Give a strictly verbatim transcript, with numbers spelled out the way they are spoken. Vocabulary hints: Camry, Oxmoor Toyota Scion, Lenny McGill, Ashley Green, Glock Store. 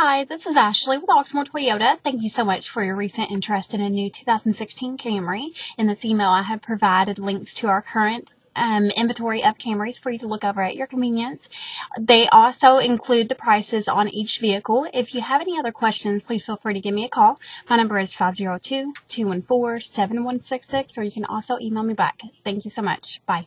Hi, this is Ashley with Oxmoor Toyota. Thank you so much for your recent interest in a new two thousand sixteen Camry. In this email, I have provided links to our current um, inventory of Camrys for you to look over at your convenience. They also include the prices on each vehicle. If you have any other questions, please feel free to give me a call. My number is five zero two, two one four, seven one six six, or you can also email me back. Thank you so much. Bye.